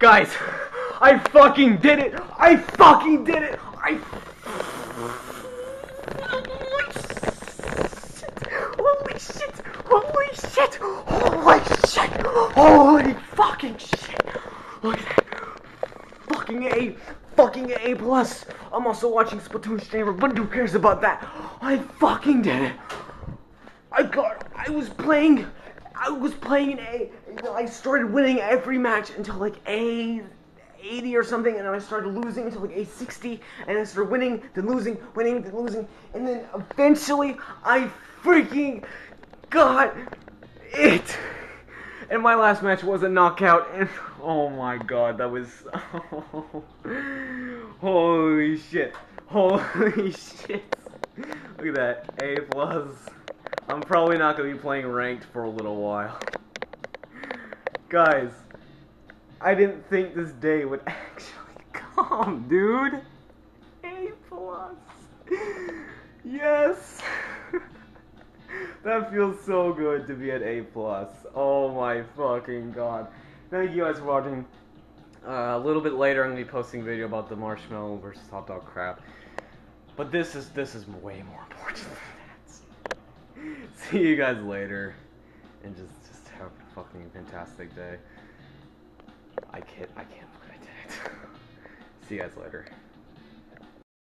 Guys, I fucking did it! I fucking did it! Holy shit! Holy shit! Holy shit! Holy fucking shit! Look at that! Fucking A plus! I'm also watching Splatoon streamer, but who cares about that? I fucking did it! I was playing in A. I started winning every match until like A80 or something, and then I started losing until like A60, and I started winning, then losing, winning, then losing, and then eventually I freaking got it. And my last match was a knockout, and oh my god, that was holy shit, holy shit! Look at that, A plus. I'm probably not gonna be playing ranked for a little while. Guys, I didn't think this day would actually come, dude. A plus. Yes. That feels so good to be at A plus. Oh my fucking god. Thank you guys for watching. A little bit later, I'm gonna be posting a video about the marshmallow versus hot dog crap. But this is way more important than that. See you guys later, and just. Have a fucking fantastic day. I can't believe I did it. See you guys later.